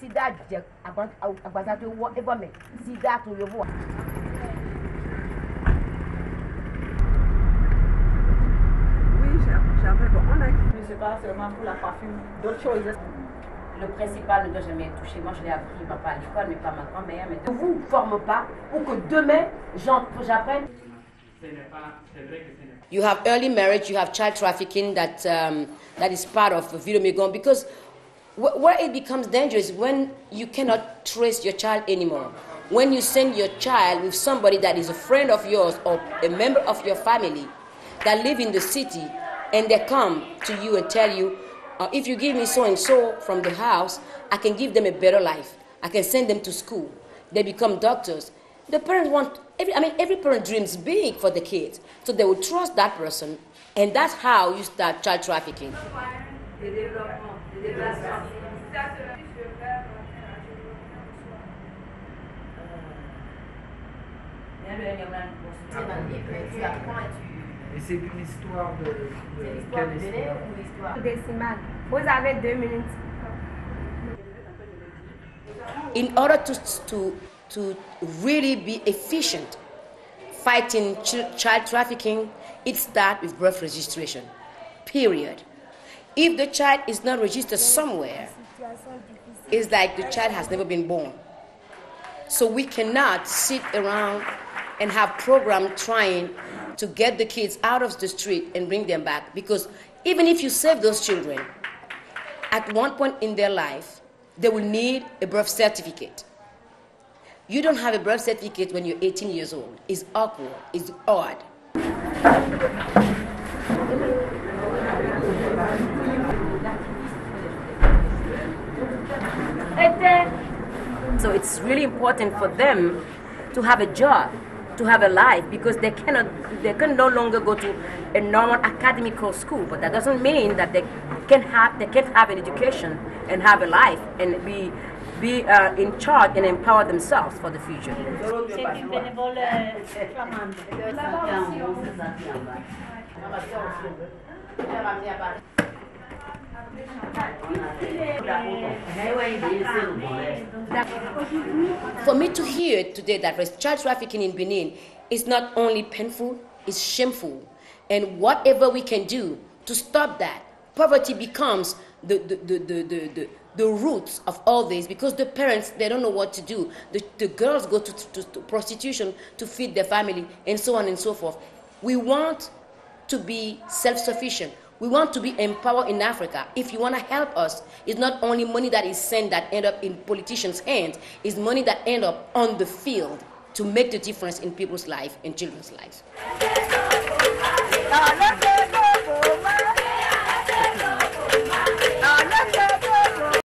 See that, Jack. I to whatever me. See that to your voice. Oui, j'avais bon. On a je sais pas seulement pour la parfume, d'autres choses. Le principal ne doit jamais être touché. Moi, je l'ai appris, papa, à l'école, mais pas ma grand-mère. Mais... vous ne formez pas pour que demain, j'apprenne. You have early marriage, you have child trafficking that is part of Vidomègon, because where it becomes dangerous when you cannot trace your child anymore. When you send your child with somebody that is a friend of yours or a member of your family that live in the city, and they come to you and tell you, if you give me so and so from the house, I can give them a better life. I can send them to school. They become doctors. The parents want, every parent dreams big for the kids. So they will trust that person, and that's how you start child trafficking. Et c'est une histoire de... quelle histoire? Décimale. Vous avez 2 minutes. In order to really be efficient fighting child trafficking, it starts with birth registration, period. If the child is not registered somewhere, it's like the child has never been born. So we cannot sit around and have programs trying to get the kids out of the street and bring them back, because even if you save those children, at one point in their life, they will need a birth certificate. You don't have a birth certificate when you're 18 years old. It's awkward, it's odd. So it's really important for them to have a job, to have a life, because they can no longer go to a normal academical school, but that doesn't mean that they can't have an education and have a life and be in charge and empower themselves for the future. For me to hear today that child trafficking in Benin is not only painful, it's shameful. And whatever we can do to stop that, poverty becomes the roots of all this, because the parents, they don't know what to do. The girls go to prostitution to feed their family, and so on and so forth. We want to be self-sufficient. We want to be empowered in Africa. If you want to help us, it's not only money that is sent that end up in politicians' hands, it's money that end up on the field to make the difference in people's life and children's lives.